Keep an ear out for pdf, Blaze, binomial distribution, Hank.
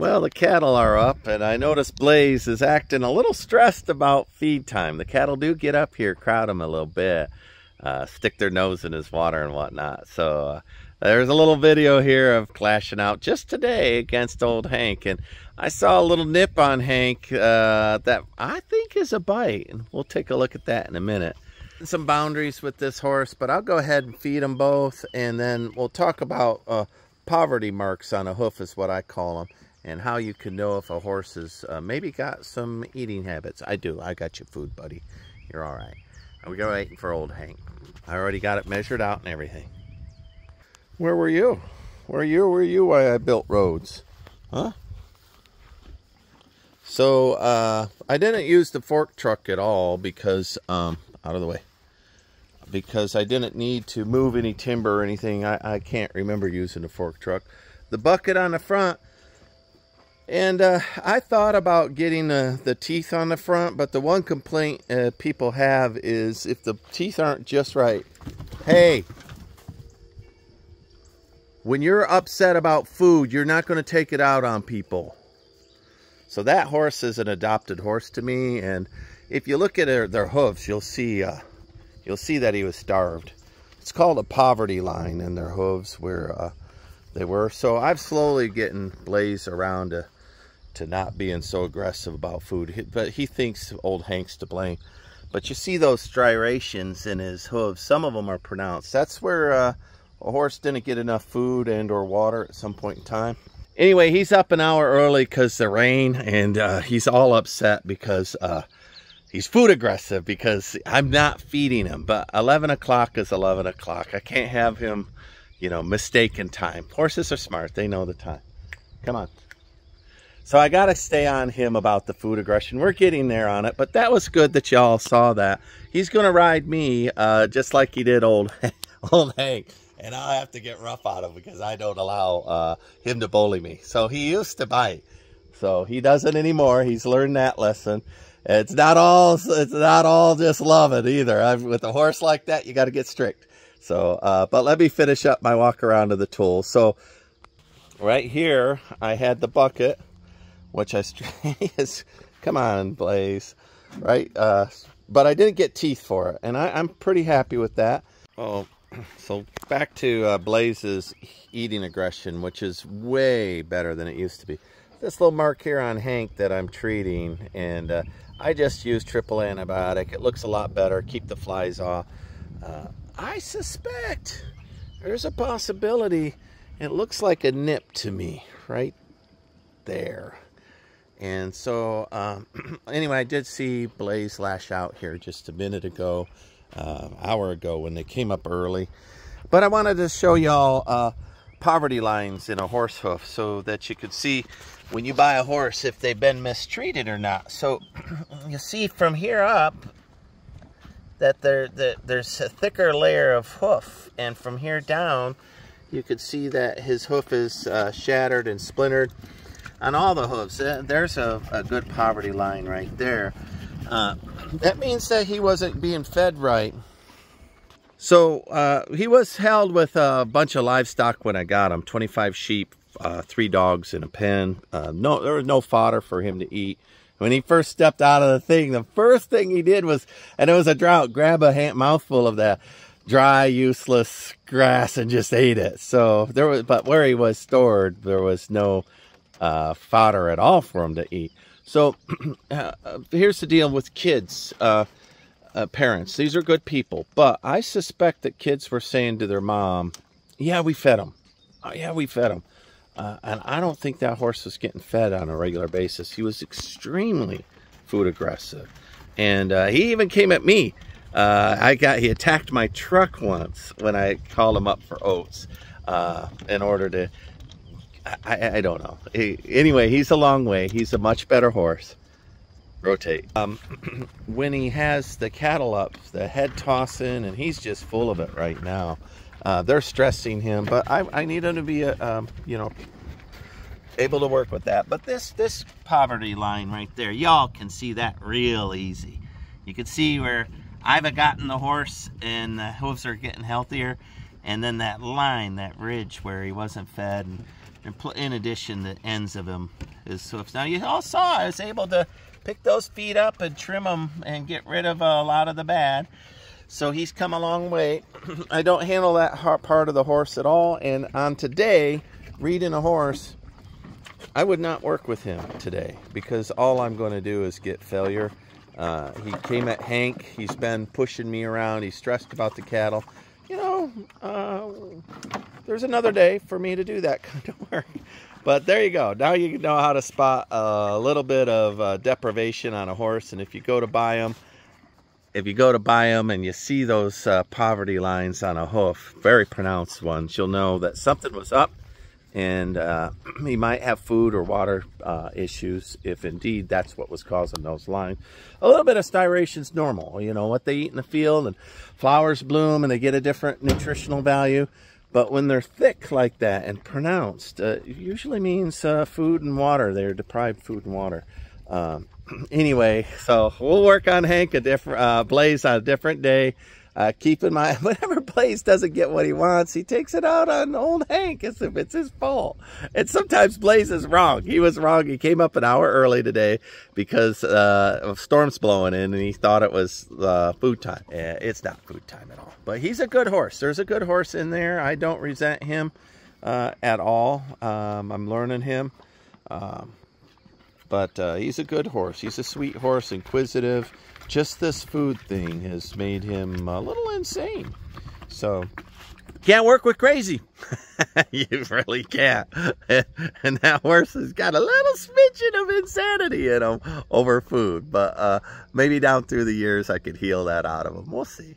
Well, the cattle are up, and I notice Blaze is acting a little stressed about feed time. The cattle do get up here, crowd him a little bit, stick their nose in his water and whatnot. So there's a little video here of clashing out just today against old Hank. And I saw a little nip on Hank that I think is a bite. And we'll take a look at that in a minute. Some boundaries with this horse, but I'll go ahead and feed them both. And then we'll talk about poverty marks on a hoof is what I call them. And how you can know if a horse has maybe got some eating habits. I do. I got you food, buddy. You're all right. We go waiting for old Hank. I already got it measured out and everything. Where were you? Where were you while I built roads? Huh? So, I didn't use the fork truck at all because, out of the way. Because I didn't need to move any timber or anything. I can't remember using the fork truck. The bucket on the front. And I thought about getting the teeth on the front, but the one complaint people have is if the teeth aren't just right. Hey, when you're upset about food, you're not going to take it out on people. So that horse is an adopted horse to me, and if you look at their hooves, you'll see that he was starved. It's called a poverty line in their hooves where they were. So I've slowly getting Blaze around to not being so aggressive about food, but he thinks old Hank's to blame. But you see those striations in his hooves. Some of them are pronounced. That's where a horse didn't get enough food and or water at some point in time. Anyway, he's up an hour early because the rain, and he's all upset because he's food aggressive because I'm not feeding him. But 11 o'clock is 11 o'clock. I can't have him, you know, mistaken time. Horses are smart. They know the time. Come on. So I got to stay on him about the food aggression. We're getting there on it, but that was good that y'all saw that. He's going to ride me just like he did old Hank. And I'll have to get rough on him because I don't allow him to bully me. So he used to bite. So he doesn't anymore. He's learned that lesson. It's not all just loving either. With a horse like that, you got to get strict. So, but let me finish up my walk around of the tool. So right here, I had the bucket, which I, come on, Blaze, right? But I didn't get teeth for it, and I'm pretty happy with that. Oh, so back to Blaze's eating aggression, which is way better than it used to be. This little mark here on Hank that I'm treating, and I just use triple antibiotic. It looks a lot better, keep the flies off. I suspect there's a possibility. It looks like a nip to me right there. And so anyway, I did see Blaze lash out here just a minute ago, hour ago when they came up early. But I wanted to show y'all poverty lines in a horse hoof so that you could see when you buy a horse if they've been mistreated or not. So you see from here up that there's a thicker layer of hoof, and from here down you could see that his hoof is shattered and splintered on all the hooves. There's a good poverty line right there. That means that he wasn't being fed right. So he was held with a bunch of livestock when I got him, 25 sheep, 3 dogs in a pen. There was no fodder for him to eat. When he first stepped out of the thing, the first thing he did was, and it was a drought, grab a mouthful of that dry, useless grass and just ate it. So there was, but where he was stored, there was no fodder at all for him to eat. So here's the deal with kids, parents. These are good people, but I suspect that kids were saying to their mom, "Yeah, we fed him. Oh, yeah, we fed him." And I don't think that horse was getting fed on a regular basis. He was extremely food aggressive. And he even came at me. He attacked my truck once when I called him up for oats in order to, I don't know. Anyway, he's a long way. He's a much better horse. Rotate. When he has the cattle up, the head tossing, and he's just full of it right now. They're stressing him, but I need him to be, you know, able to work with that. But this poverty line right there, y'all can see that real easy. You can see where I've gotten the horse and the hooves are getting healthier. And then that line, that ridge where he wasn't fed. And And in addition, the ends of them is swifts. Now you all saw I was able to pick those feet up and trim them and get rid of a lot of the bad. So he's come a long way. I don't handle that part of the horse at all. And on today, reading a horse, I would not work with him today because all I'm going to do is get failure. He came at Hank. He's been pushing me around. He's stressed about the cattle. You know, there's another day for me to do that kind of work. But there you go. Now you know how to spot a little bit of deprivation on a horse. And if you go to buy them, and you see those poverty lines on a hoof, very pronounced ones, you'll know that something was up. And he might have food or water issues, if indeed that's what was causing those lines. A little bit of styration's normal, you know, what they eat in the field, and flowers bloom and they get a different nutritional value. But when they're thick like that and pronounced, it usually means food and water. They're deprived food and water. Anyway, so we'll work on Hank, Blaze on a different day. Keep in mind, whenever Blaze doesn't get what he wants, he takes it out on old Hank as if it's his fault. And sometimes Blaze is wrong. He was wrong. He came up an hour early today because of storms blowing in, and he thought it was food time. It's not food time at all. But he's a good horse. There's a good horse in there. I don't resent him at all. I'm learning him. But he's a good horse. He's a sweet horse, inquisitive. Just this food thing has made him a little insane. So, can't work with crazy. You really can't. And that horse has got a little smidgen of insanity in him over food. But maybe down through the years I could heal that out of him. We'll see.